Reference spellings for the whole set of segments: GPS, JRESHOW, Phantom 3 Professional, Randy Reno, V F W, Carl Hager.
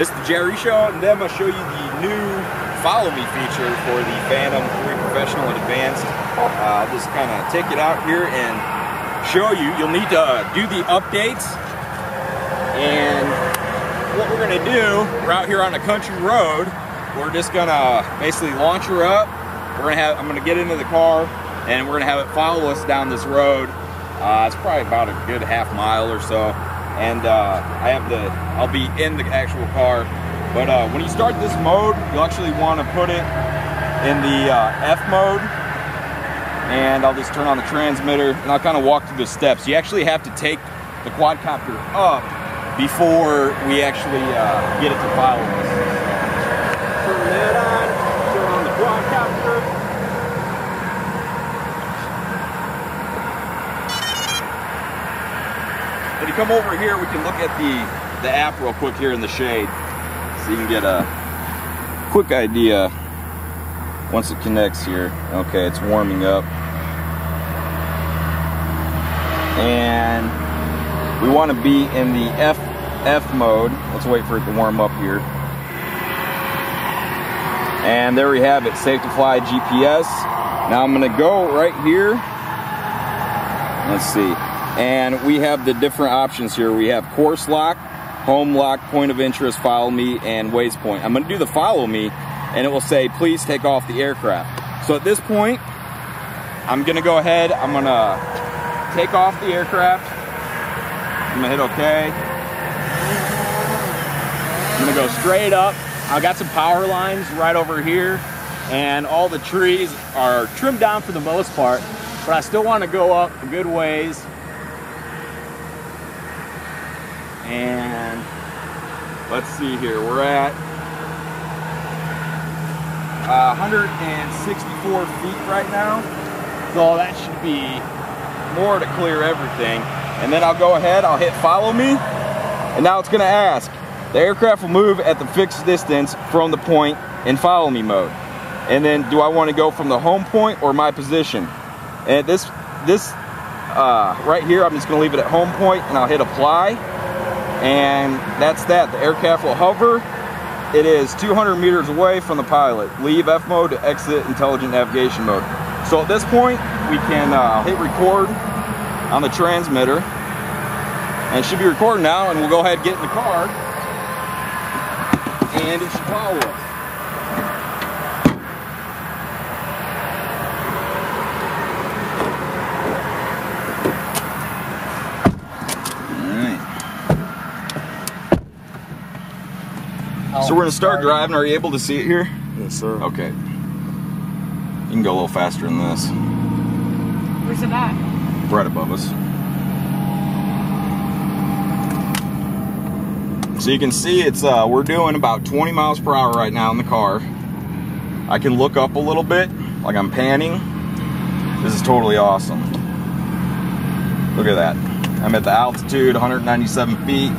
This is the JRESHOW, and then I'm going to show you the new follow me feature for the Phantom 3 Professional and Advanced. I'll just kind of take it out here and show you. You'll need to do the updates, and what we're going to do, we're out here on a country road. We're just going to basically launch her up. I'm going to get into the car, and we're going to have it follow us down this road. It's probably about a good half mile or so, and I'll be in the actual car. But when you start this mode, you'll actually want to put it in the F mode, and I'll just turn on the transmitter, and I'll kind of walk through the steps. You actually have to take the quadcopter up before we actually get it to follow us. Turn that on, turn on the quadcopter. When you come over here, we can look at the app real quick here in the shade, so you can get a quick idea once it connects here. Okay, it's warming up. And we want to be in the F mode. Let's wait for it to warm up here. And there we have it, safe to fly GPS. Now I'm going to go right here. Let's see. And we have the different options here. We have course lock, home lock, point of interest, follow me, and waypoint point. I'm gonna do the follow me, and it will say, please take off the aircraft. So at this point, I'm gonna go ahead, I'm gonna take off the aircraft. I'm gonna hit okay. I'm gonna go straight up. I got some power lines right over here, and all the trees are trimmed down for the most part, but I still wanna go up a good ways. And let's see here, we're at 164 feet right now, so that should be more to clear everything. And then I'll go ahead, I'll hit follow me, and now it's going to ask, the aircraft will move at the fixed distance from the point in follow me mode. And then do I want to go from the home point or my position? And at this right here, I'm just going to leave it at home point, and I'll hit apply. And that's that. The aircraft will hover. It is 200 meters away from the pilot. Leave F mode to exit intelligent navigation mode. So at this point, we can hit record on the transmitter, and it should be recording now, and we'll go ahead and get in the car, and it should follow us. So we're going to start driving. Are you able to see it here? Yes, sir. Okay. You can go a little faster than this. Where's it at? Right above us. So you can see it's we're doing about 20 miles per hour right now in the car. I can look up a little bit, like I'm panning. This is totally awesome. Look at that. I'm at the altitude, 197 feet.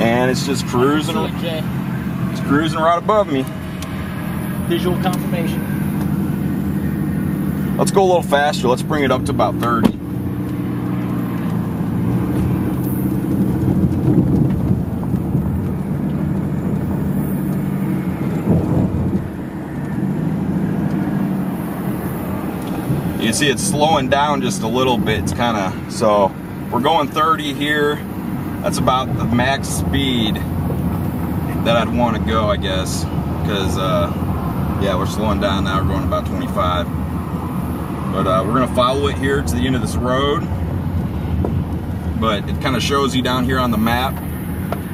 And it's just cruising. It's cruising right above me. Visual confirmation. Let's go a little faster. Let's bring it up to about 30. You can see it's slowing down just a little bit. It's kind of, so we're going 30 here. That's about the max speed that I'd want to go, I guess, because, yeah, we're slowing down now. We're going about 25. But we're going to follow it here to the end of this road. But it kind of shows you down here on the map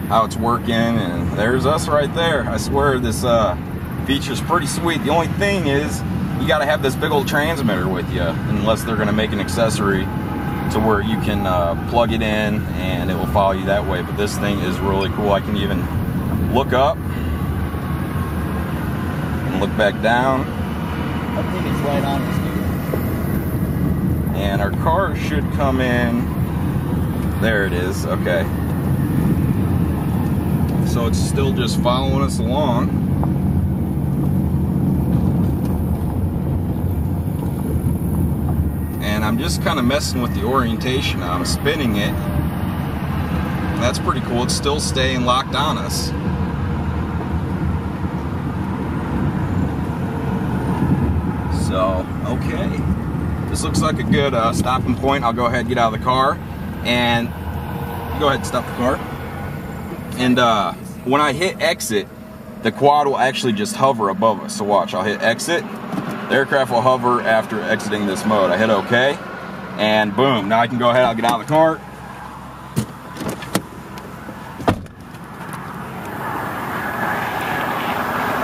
how it's working, and there's us right there. I swear this feature's pretty sweet. The only thing is you got to have this big old transmitter with you, unless they're going to make an accessory to where you can plug it in and it will follow you that way. But this thing is really cool. I can even look up and look back down. I think it's right on this dude. And our car should come in. There it is. Okay. So it's still just following us along. I'm just kind of messing with the orientation. I'm spinning it And that's pretty cool. It's still staying locked on us. So, okay. This looks like a good stopping point. I'll go ahead and get out of the car. And go ahead and stop the car. And when I hit exit, the quad will actually just hover above us. So watch, I'll hit exit. The aircraft will hover after exiting this mode. I hit okay. And boom, now I can go ahead, I'll get out of the car.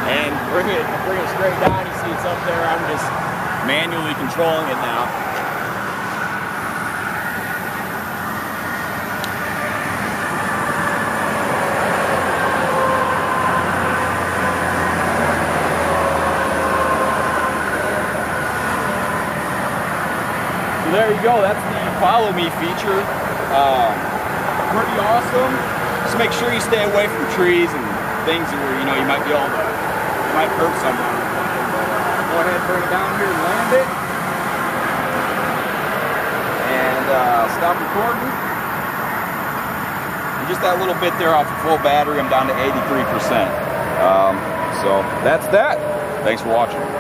And bring it straight down. You see it's up there. I'm just manually controlling it now. There you go, that's the follow me feature. Pretty awesome. Just make sure you stay away from trees and things where you know you might be able to, you might hurt someone. Go ahead, bring it down here and land it. And stop recording. And just that little bit there off the full battery, I'm down to 83%. So that's that. Thanks for watching.